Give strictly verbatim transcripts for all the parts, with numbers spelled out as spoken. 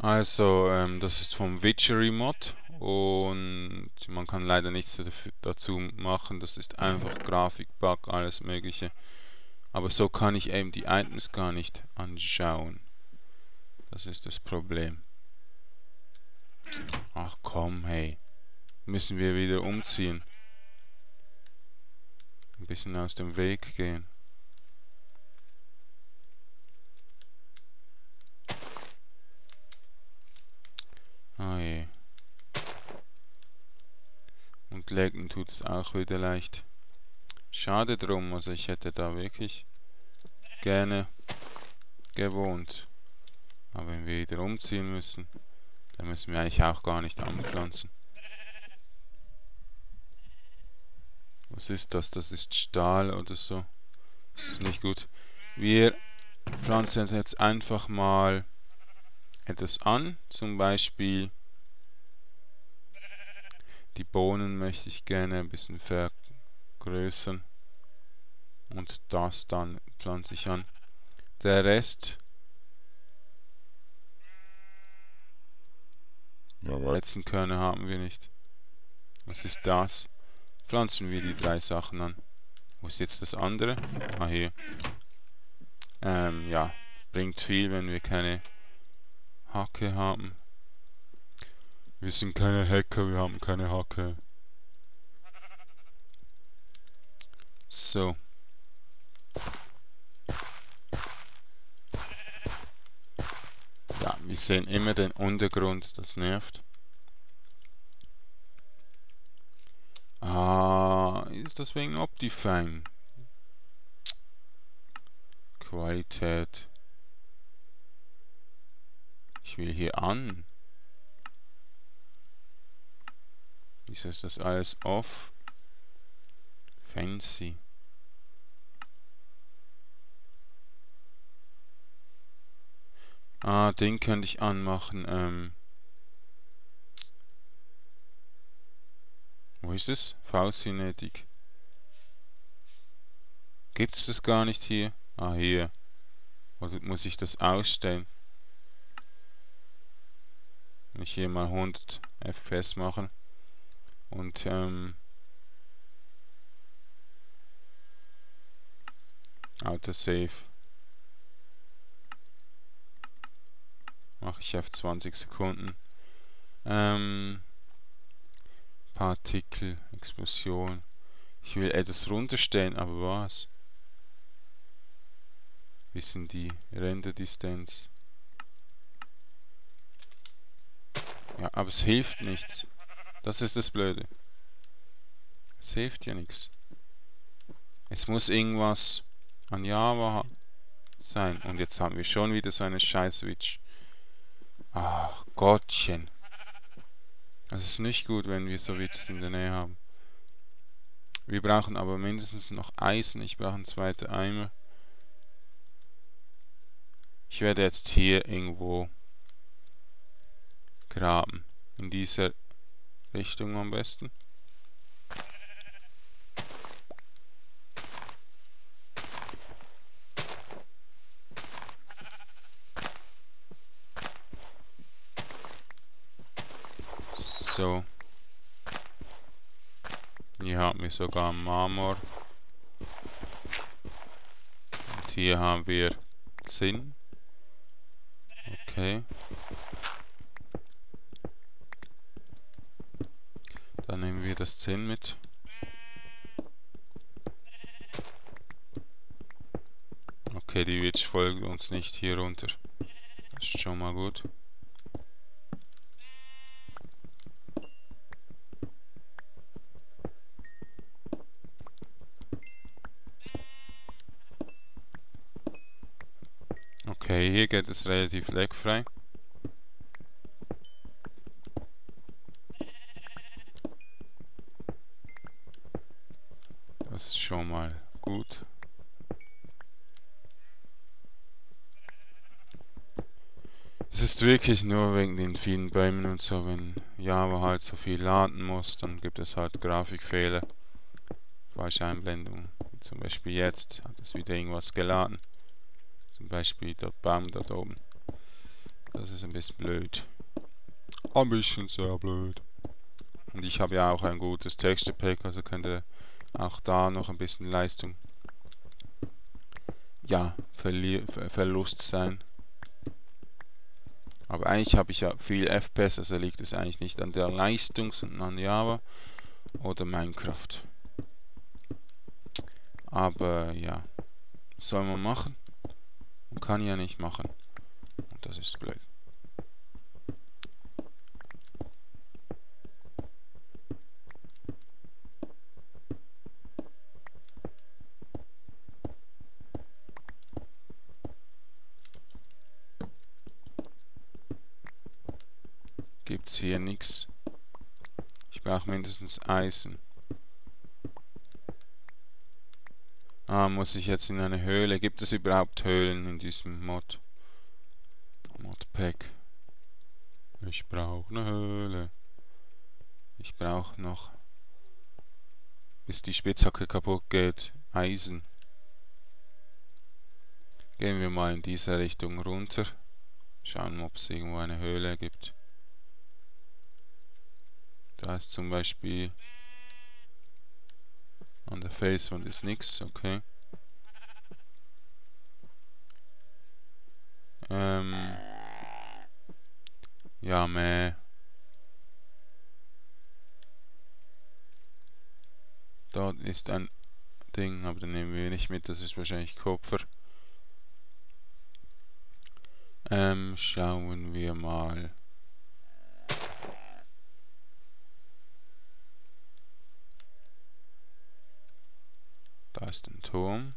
Also, ähm, das ist vom Witchery Mod und man kann leider nichts dazu machen. Das ist einfach Grafikbug, alles Mögliche. Aber so kann ich eben die Items gar nicht anschauen. Das ist das Problem. Ach komm, hey. Müssen wir wieder umziehen. Ein bisschen aus dem Weg gehen. Oh je. Und laggen tut es auch wieder leicht. Schade drum, also ich hätte da wirklich gerne gewohnt. Aber wenn wir wieder umziehen müssen, dann müssen wir eigentlich auch gar nicht anpflanzen. Was ist das? Das ist Stahl oder so. Das ist nicht gut. Wir pflanzen jetzt einfach mal etwas an, zum Beispiel die Bohnen möchte ich gerne ein bisschen vergrößern und das dann pflanze ich an. Der Rest ja, letzten Körner haben wir nicht. Was ist das? Pflanzen wir die drei Sachen an. Wo ist jetzt das andere? Ah, hier. Ähm, ja, bringt viel, wenn wir keine Hacke haben. Wir sind keine Hacker, wir haben keine Hacke. So. Ja, wir sehen immer den Untergrund, das nervt. Ah, ist das wegen Optifine? Qualität. Ich will hier an. Wieso ist das alles off? Fancy. Ah, den könnte ich anmachen. Ähm. Wo ist es? V-Cinetic. Gibt es das gar nicht hier? Ah, hier. Oder muss ich das ausstellen? Wenn ich hier mal hundert F P S machen und ähm, Autosave mache ich auf zwanzig Sekunden. ähm, Partikel, Explosion, ich will etwas runterstellen, aber was? Wie sind die Render-Distanz? Ja, aber es hilft nichts. Das ist das Blöde. Es hilft ja nichts. Es muss irgendwas an Java sein. Und jetzt haben wir schon wieder so eine Scheiß-Switch. Ach Gottchen. Das ist nicht gut, wenn wir so Witches in der Nähe haben. Wir brauchen aber mindestens noch Eisen. Ich brauche einen zweiten Eimer. Ich werde jetzt hier irgendwo graben. In dieser Richtung am besten. So. Hier haben wir sogar Marmor. Und hier haben wir Zinn. Okay. Dann nehmen wir das Zinn mit. Okay, die Witch folgt uns nicht hier runter. Das ist schon mal gut. Okay, hier geht es relativ lagfrei. Das ist schon mal gut. Es ist wirklich nur wegen den vielen Bäumen und so, wenn Java halt so viel laden muss, dann gibt es halt Grafikfehler. Falsche Einblendungen. Wie zum Beispiel jetzt hat es wieder irgendwas geladen. Zum Beispiel der Baum dort oben. Das ist ein bisschen blöd. Ein bisschen sehr blöd. Und ich habe ja auch ein gutes Texture Pack, also könnte auch da noch ein bisschen Leistung, ja, Verli Ver Verlust sein. Aber eigentlich habe ich ja viel F P S, also liegt es eigentlich nicht an der Leistung, sondern an Java oder Minecraft. Aber ja, was soll man machen? Man kann ja nicht machen. Und das ist blöd. Gibt's hier nichts. Ich brauche mindestens Eisen. Ah, muss ich jetzt in eine Höhle? Gibt es überhaupt Höhlen in diesem Mod? Modpack. Ich brauche eine Höhle. Ich brauche noch, bis die Spitzhacke kaputt geht, Eisen. Gehen wir mal in diese Richtung runter. Schauen, ob es irgendwo eine Höhle gibt. Da ist zum Beispiel... An der Felswand ist nichts, okay. Ähm. Ja, meh. Dort ist ein Ding, aber den nehmen wir nicht mit, das ist wahrscheinlich Kupfer. Ähm, schauen wir mal. Da ist ein Turm.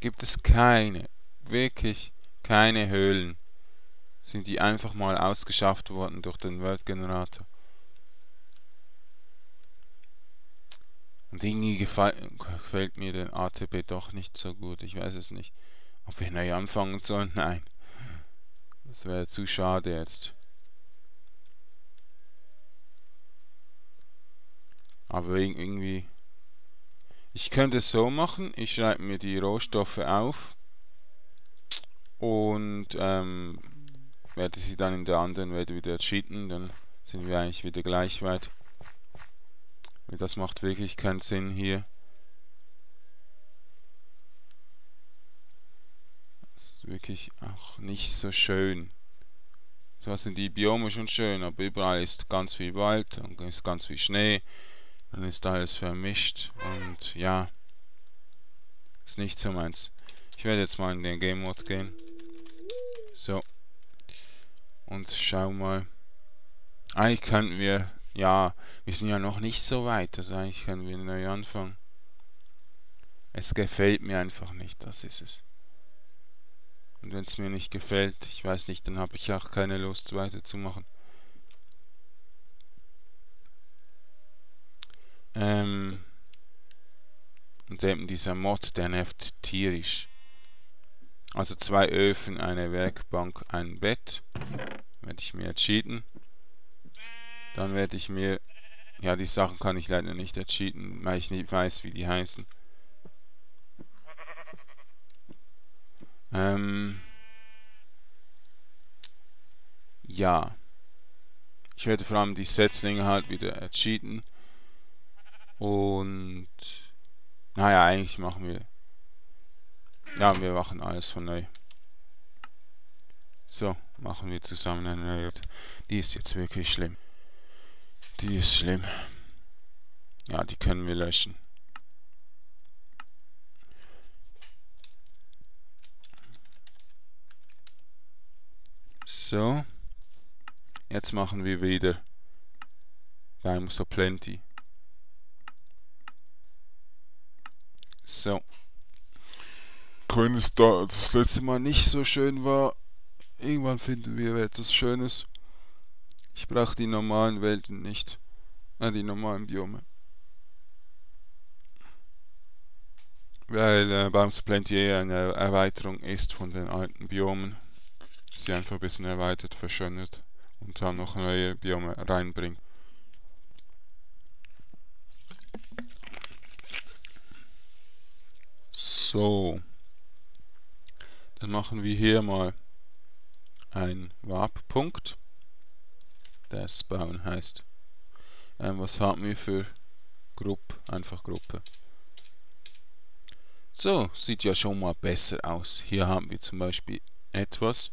Gibt es keine, wirklich keine Höhlen. Sind die einfach mal ausgeschafft worden durch den World-Generator. Und irgendwie gefällt mir den A T B doch nicht so gut. Ich weiß es nicht. Ob wir neu anfangen sollen? Nein. Das wäre zu schade jetzt. Aber irgendwie... Ich könnte es so machen, ich schreibe mir die Rohstoffe auf und ähm, werde sie dann in der anderen Welt wieder cheaten, dann sind wir eigentlich wieder gleich weit. Das macht wirklich keinen Sinn hier. Das ist wirklich auch nicht so schön. Da sind die Biome schon schön, aber überall ist ganz viel Wald und ist ganz viel Schnee. Dann ist alles vermischt und ja, ist nicht so meins. Ich werde jetzt mal in den Game Mode gehen. So. Und schau mal. Eigentlich könnten wir, ja, wir sind ja noch nicht so weit, also eigentlich können wir neu anfangen. Es gefällt mir einfach nicht, das ist es. Und wenn es mir nicht gefällt, ich weiß nicht, dann habe ich auch keine Lust weiterzumachen. Ähm, und eben dieser Mod, der nervt tierisch. Also zwei Öfen, eine Werkbank, ein Bett. Werde ich mir cheaten. Dann werde ich mir... Ja, die Sachen kann ich leider nicht cheaten, weil ich nicht weiß, wie die heißen. Ähm... Ja. Ich werde vor allem die Setzlinge halt wieder cheaten. Und naja, eigentlich machen wir. Ja, wir machen alles von neu. So, machen wir zusammen eine neue. Die ist jetzt wirklich schlimm. Die ist schlimm. Ja, die können wir löschen. So. Jetzt machen wir wieder Biomes O' Plenty. So. Grün ist da, das letzte Mal nicht so schön war. Irgendwann finden wir etwas Schönes. Ich brauche die normalen Welten nicht. Äh, die normalen Biome. Weil äh, Biomes O' Plenty eine Erweiterung ist von den alten Biomen. Sie einfach ein bisschen erweitert, verschönert und dann noch neue Biome reinbringt. So, dann machen wir hier mal ein Warp-Punkt. Der Spawn heißt. Ähm, was haben wir für Gruppe? Einfach Gruppe. So, sieht ja schon mal besser aus. Hier haben wir zum Beispiel etwas.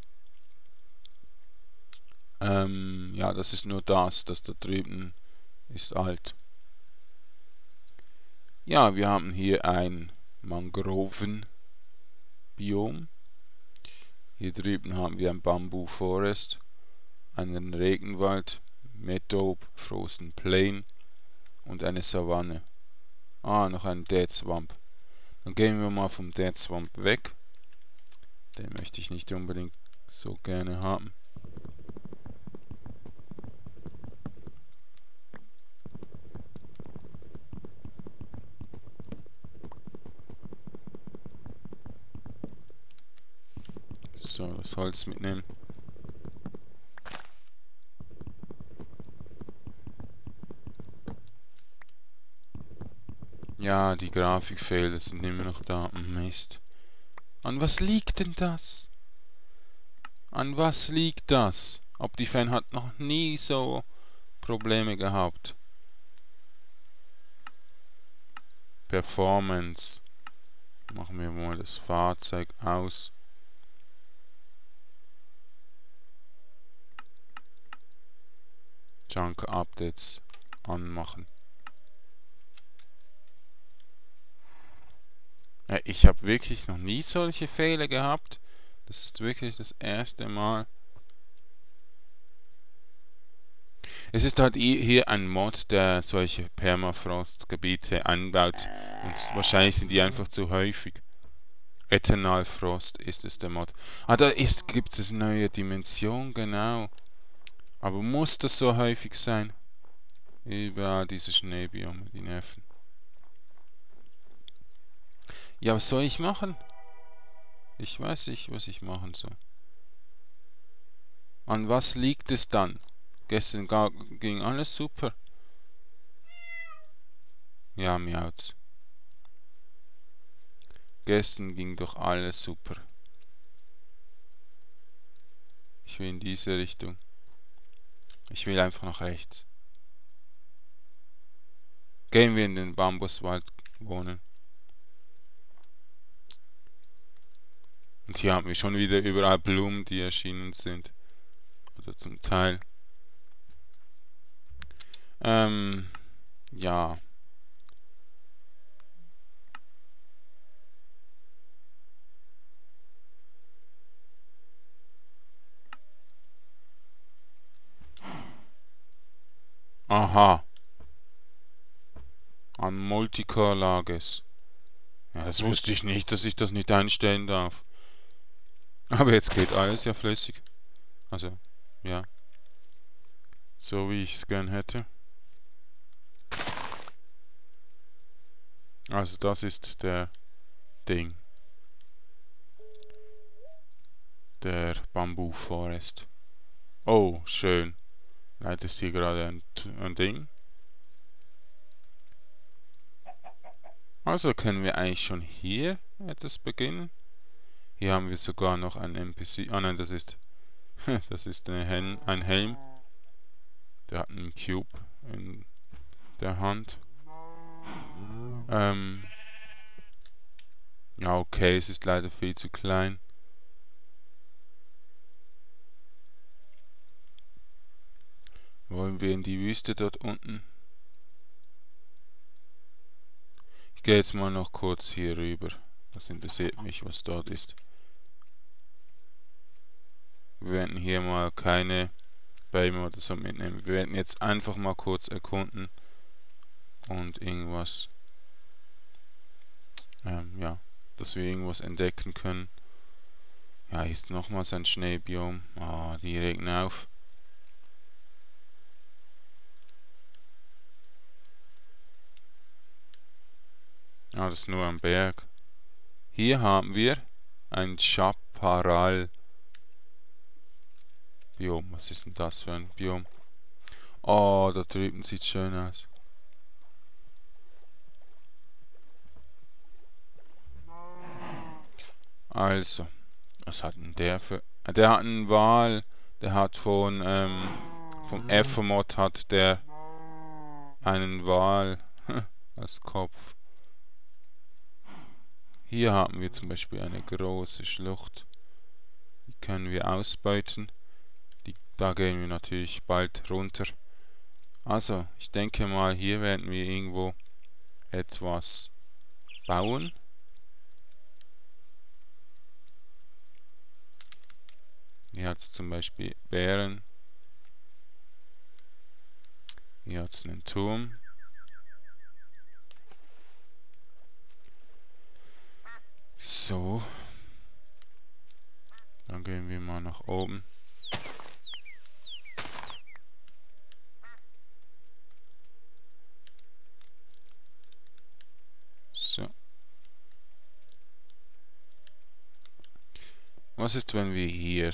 Ähm, ja, das ist nur das, das da drüben ist alt. Ja, wir haben hier ein Mangroven-Biom. Hier drüben haben wir ein Bamboo-Forest, einen Regenwald, Meadow, Frozen Plain und eine Savanne. Ah, noch ein Dead Swamp. Dann gehen wir mal vom Dead Swamp weg. Den möchte ich nicht unbedingt so gerne haben. So, das Holz mitnehmen. Ja, die Grafik fehlt, es sind immer noch Daten. Mist. An was liegt denn das? An was liegt das? Optifine hat noch nie so Probleme gehabt. Performance. Machen wir mal das Fahrzeug aus. Junk Updates anmachen. Ich habe wirklich noch nie solche Fehler gehabt. Das ist wirklich das erste Mal. Es ist halt hier ein Mod, der solche Permafrostgebiete einbaut. Und wahrscheinlich sind die einfach zu häufig. Eternal Frost ist es der Mod. Ah, da gibt es eine neue Dimension, genau. Aber muss das so häufig sein? Überall diese Schneebiome, die nerven. Ja, was soll ich machen? Ich weiß nicht, was ich machen soll. An was liegt es dann? Gestern ging alles super. Ja, miauz. Gestern ging doch alles super. Ich will in diese Richtung. Ich will einfach nach rechts. Gehen wir in den Bambuswald wohnen. Und hier haben wir schon wieder überall Blumen, die erschienen sind. Oder zum Teil. Ähm, ja. Aha. An Multicore lag es. Ja, das wusste ich nicht, dass ich das nicht einstellen darf. Aber jetzt geht alles ja flüssig. Also, ja. So wie ich es gern hätte. Also das ist der Ding. Der Bamboo-Forest. Oh, schön. Leider ist hier gerade ein, ein Ding. Also können wir eigentlich schon hier etwas beginnen. Hier haben wir sogar noch einen N P C. Ah nein, das ist das ist eine Helm, ein Helm. Der hat einen Cube in der Hand. Ähm. Ja, okay, es ist leider viel zu klein. Wollen wir in die Wüste dort unten? Ich gehe jetzt mal noch kurz hier rüber. Das interessiert mich, was dort ist. Wir werden hier mal keine Bäume oder so mitnehmen. Wir werden jetzt einfach mal kurz erkunden und irgendwas, ähm, ja, dass wir irgendwas entdecken können. Ja, hier ist nochmals ein Schneebiom. Ah, die regen auf. Ah, das ist nur ein Berg. Hier haben wir ein Chaparral. Biom, was ist denn das für ein Biom? Oh, da drüben sieht es schön aus. Also, was hat denn der für Der hat einen Wal, der hat von, ähm, vom F-Mod hat der einen Wal als Kopf. Hier haben wir zum Beispiel eine große Schlucht. Die können wir ausbeuten. Die, da gehen wir natürlich bald runter. Also, ich denke mal, hier werden wir irgendwo etwas bauen. Hier hat es zum Beispiel Bären. Hier hat es einen Turm. So. Dann gehen wir mal nach oben. So. Was ist, wenn wir hier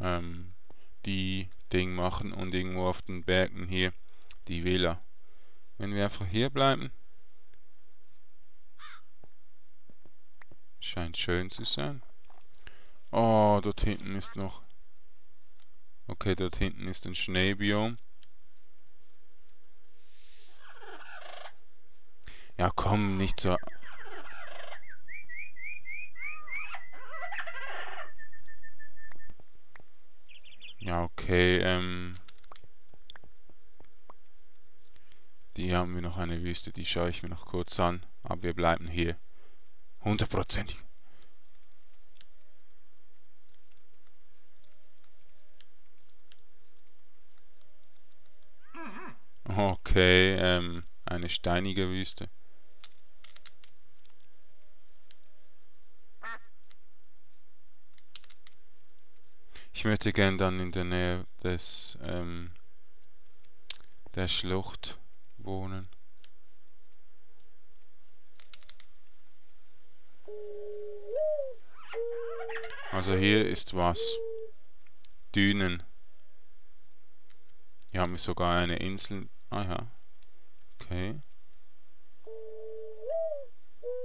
ähm, die Ding machen und irgendwo auf den Bergen hier die Villa? Wenn wir einfach hier bleiben, scheint schön zu sein. Oh, dort hinten ist noch... Okay, dort hinten ist ein Schneebiom. Ja, komm, nicht so... Ja, okay, ähm... die haben wir noch eine Wüste, die schaue ich mir noch kurz an. Aber wir bleiben hier. Hundertprozentig. Okay, ähm, eine steinige Wüste. Ich möchte gern dann in der Nähe des, ähm, der Schlucht wohnen. Also hier ist was. Dünen. Hier haben wir sogar eine Insel. Ah ja. Okay.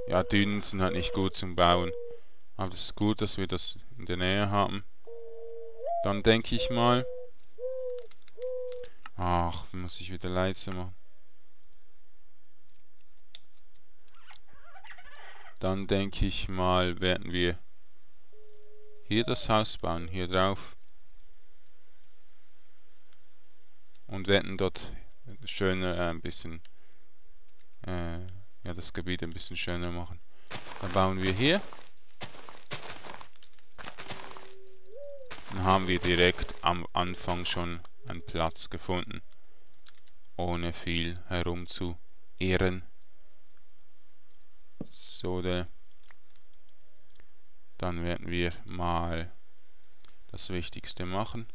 Ja, Dünen sind halt nicht gut zum Bauen. Aber es ist gut, dass wir das in der Nähe haben. Dann denke ich mal... Ach, muss ich wieder leise machen. Dann denke ich mal, werden wir... hier das Haus bauen, hier drauf. Und werden dort schöner äh, ein bisschen, äh, ja, das Gebiet ein bisschen schöner machen. Dann bauen wir hier. Dann haben wir direkt am Anfang schon einen Platz gefunden. Ohne viel herum zu irren. So, der... Dann werden wir mal das Wichtigste machen.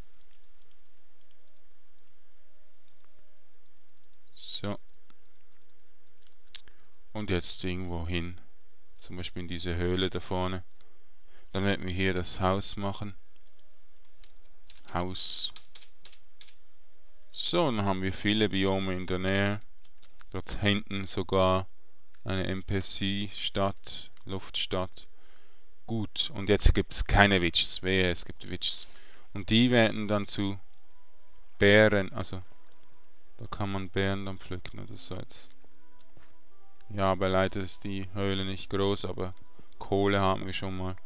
So. Und jetzt irgendwo hin. Zum Beispiel in diese Höhle da vorne. Dann werden wir hier das Haus machen. Haus. So, dann haben wir viele Biome in der Nähe. Dort hinten sogar eine N P C-Stadt, Luftstadt. Gut, und jetzt gibt es keine Witches. Wehe, es gibt Witches. Und die werden dann zu Bären, also da kann man Bären dann pflücken oder so etwas. Ja, aber leider ist die Höhle nicht groß, aber Kohle haben wir schon mal.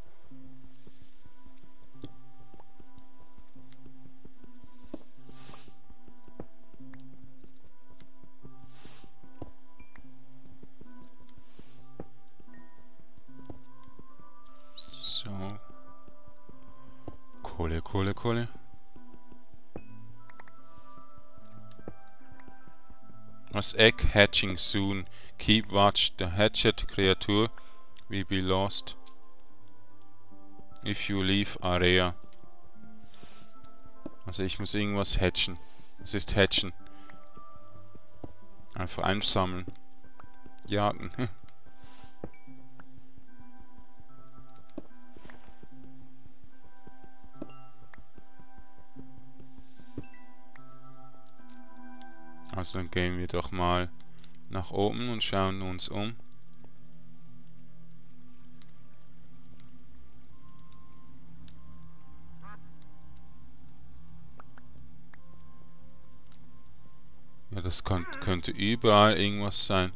Kohle, Kohle, Kohle. Das Egg hatching soon. Keep watch the hatched creature will be lost if you leave area. Also ich muss irgendwas hatchen. Es ist hatchen. Einfach einsammeln. Jagen. Also dann gehen wir doch mal nach oben und schauen uns um. das könnte überall irgendwas sein.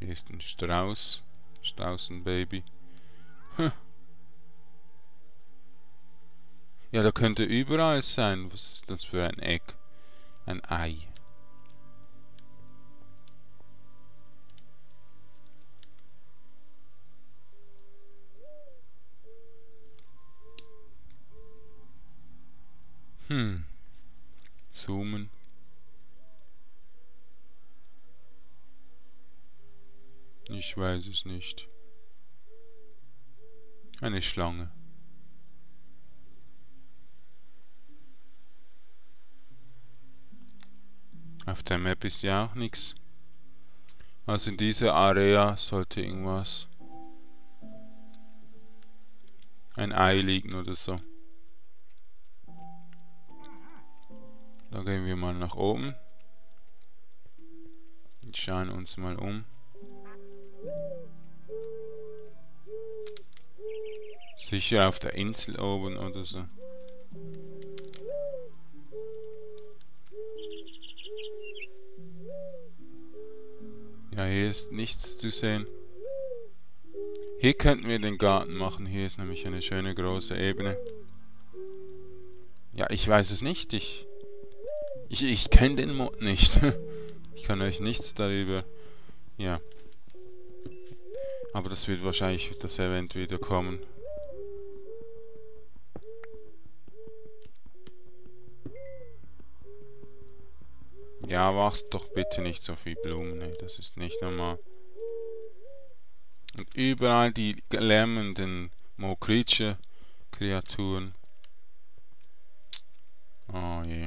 Hier ist ein Strauß. Straußenbaby. Hm. Ja, da könnte überall sein. Was ist das für ein Eck? Ein Ei. Hm. Zoomen. Ich weiß es nicht. Eine Schlange. Auf der Map ist ja auch nichts. Also in dieser Area sollte irgendwas. Ein Ei liegen oder so. Da gehen wir mal nach oben. Und schauen uns mal um. Sicher auf der Insel oben oder so. Ja, hier ist nichts zu sehen. Hier könnten wir den Garten machen. Hier ist nämlich eine schöne große Ebene. Ja, ich weiß es nicht. Ich, ich, ich kenne den Mod nicht. Ich kann euch nichts darüber... Ja. Aber das wird wahrscheinlich das Event wieder kommen. Ja, mach's doch bitte nicht so viel Blumen, ey. Das ist nicht normal. Und überall die lärmenden Mokritsche-Kreaturen. Oh je.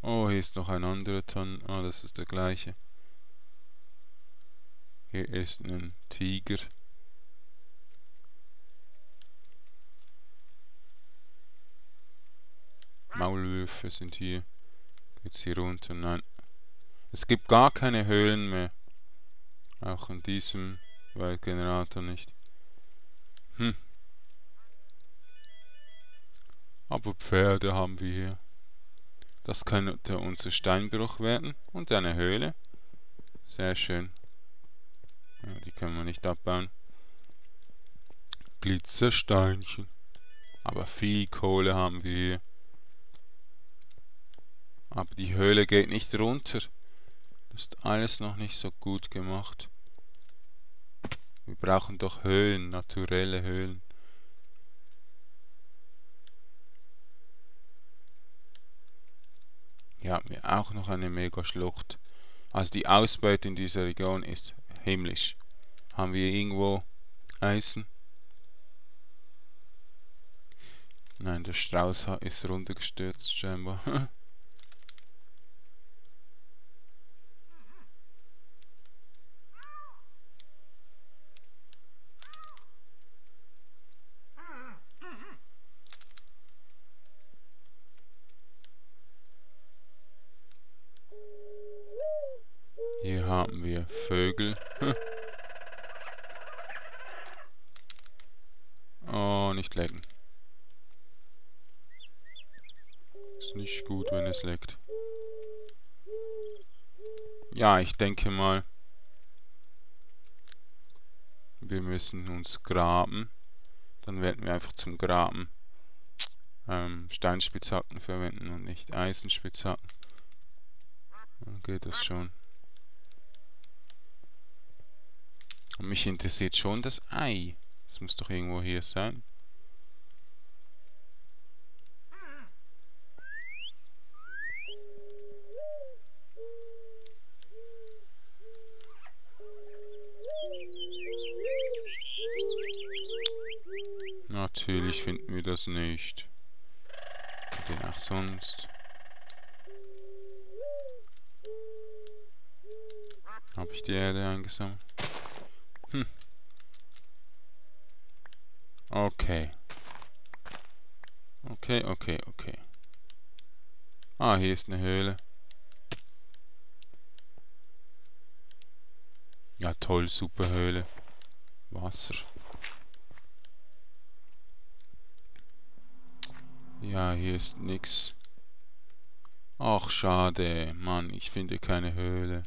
Oh, hier ist noch ein anderer Ton. Oh, das ist der gleiche. Hier ist ein Tiger. Maulwürfe sind hier. Geht's hier runter? Nein. Es gibt gar keine Höhlen mehr. Auch in diesem Waldgenerator nicht. Hm. Aber Pferde haben wir hier. Das könnte unser Steinbruch werden. Und eine Höhle. Sehr schön. Ja, die können wir nicht abbauen. Glitzersteinchen. Aber viel Kohle haben wir hier. Aber die Höhle geht nicht runter. Das ist alles noch nicht so gut gemacht. Wir brauchen doch Höhlen, naturelle Höhlen. Hier haben wir auch noch eine Mega-Schlucht. Also die Ausbeute in dieser Region ist himmlisch. Haben wir irgendwo Eisen? Nein, der Strauß ist runtergestürzt scheinbar. Hier haben wir Vögel. Oh, nicht lecken. Ist nicht gut, wenn es leckt. Ja, ich denke mal, wir müssen uns graben. Dann werden wir einfach zum Graben ähm, Steinspitzhacken verwenden und nicht Eisenspitzhacken. Dann geht das schon. Und mich interessiert schon das Ei. Das muss doch irgendwo hier sein. Natürlich finden wir das nicht. Denn auch sonst. Habe ich die Erde eingesammelt? Hm. Okay. Okay, okay, okay. Ah, hier ist eine Höhle. Ja, toll, super Höhle. Wasser. Ja, hier ist nix. Ach, schade. Mann, ich finde keine Höhle.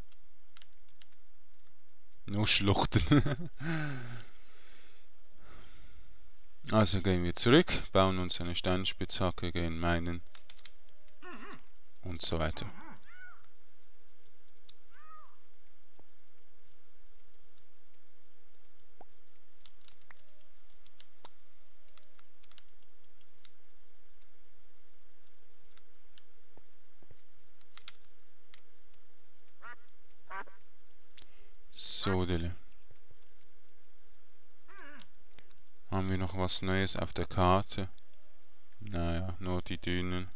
Nur Schluchten. Also gehen wir zurück, bauen uns eine Steinspitzhacke, gehen meinen und so weiter. So, Dille. Haben wir noch was Neues auf der Karte? Naja, nur die Dünen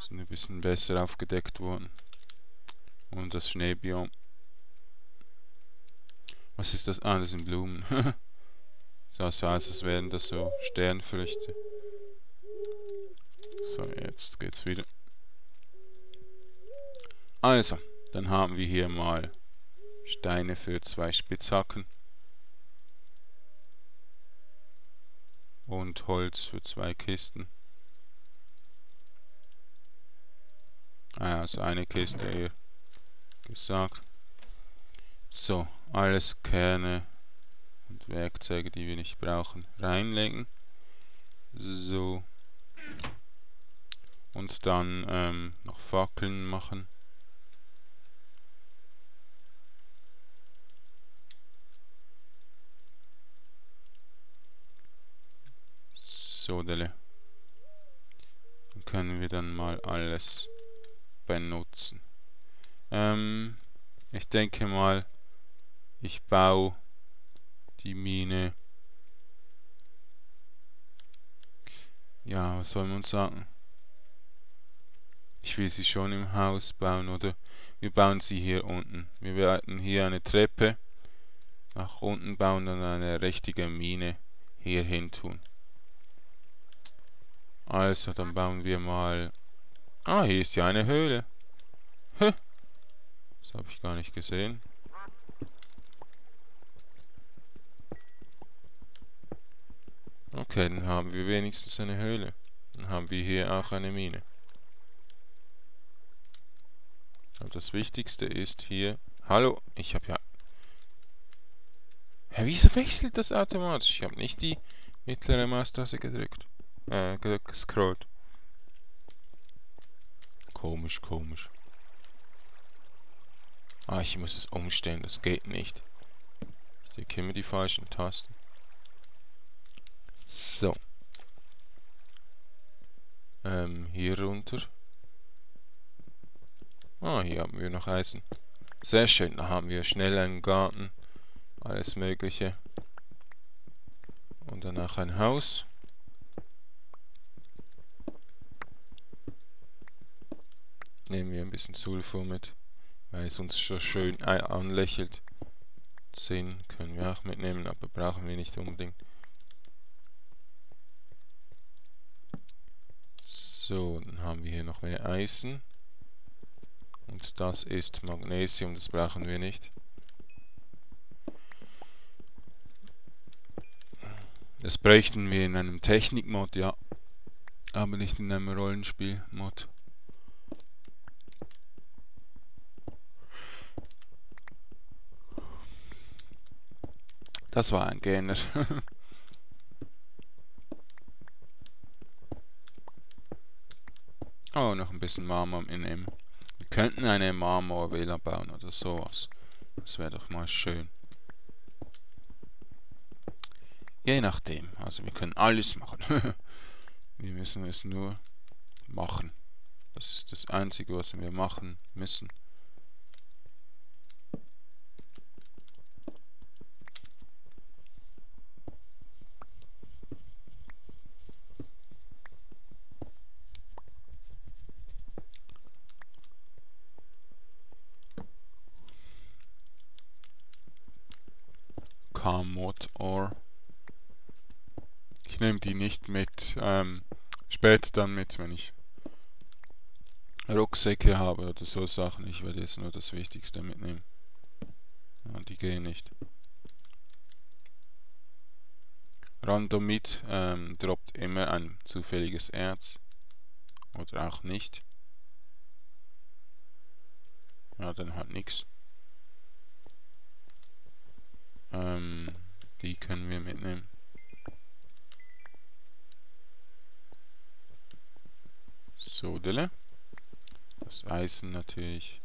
sind ein bisschen besser aufgedeckt worden. Und das Schneebiom. Was ist das? Ah, das sind Blumen. Sah so aus, als wären das so Sternfrüchte. So, jetzt geht's wieder. Also, dann haben wir hier mal Steine für zwei Spitzhacken. Und Holz für zwei Kisten. Ah ja, also eine Kiste eher gesagt. So, alles Kerne und Werkzeuge, die wir nicht brauchen, reinlegen. So. Und dann ähm, noch Fackeln machen. So, Delle. Dann können wir dann mal alles benutzen. Ähm, ich denke mal, ich baue die Mine. Ja, was soll man sagen? Ich will sie schon im Haus bauen, oder? Wir bauen sie hier unten. Wir bereiten hier eine Treppe nach unten, bauen dann eine richtige Mine hier hin tun. Also, dann bauen wir mal... Ah, hier ist ja eine Höhle. Hä? Das habe ich gar nicht gesehen. Okay, dann haben wir wenigstens eine Höhle. Dann haben wir hier auch eine Mine. Aber das Wichtigste ist hier... Hallo, ich habe ja... Hä, wieso wechselt das automatisch? Ich habe nicht die mittlere Maustaste gedrückt. Äh, gescrollt. Komisch, komisch. Ah, ich muss es umstellen, das geht nicht. Ich drücke immer die falschen Tasten. So. Ähm, hier runter. Ah, hier haben wir noch Eisen. Sehr schön, da haben wir schnell einen Garten. Alles Mögliche. Und danach ein Haus. Nehmen wir ein bisschen Sulfur mit, weil es uns schon schön anlächelt. Zinn können wir auch mitnehmen, aber brauchen wir nicht unbedingt. So, dann haben wir hier noch mehr Eisen. Und das ist Magnesium, das brauchen wir nicht. Das bräuchten wir in einem Technik-Mod, ja. Aber nicht in einem Rollenspiel-Mod. Das war ein Gähner. Oh, noch ein bisschen Marmor mitnehmen. Wir könnten eine Marmor-Villa bauen oder sowas. Das wäre doch mal schön. Je nachdem. Also wir können alles machen. Wir müssen es nur machen. Das ist das Einzige, was wir machen müssen. Mod or. Ich nehme die nicht mit, ähm, später dann mit, wenn ich Rucksäcke habe oder so Sachen. Ich werde jetzt nur das Wichtigste mitnehmen. Ja, die gehen nicht. Randomit ähm, droppt immer ein zufälliges Erz. Oder auch nicht. Ja, dann halt nichts. Ähm, die können wir mitnehmen. So, Dille. Das Eisen natürlich.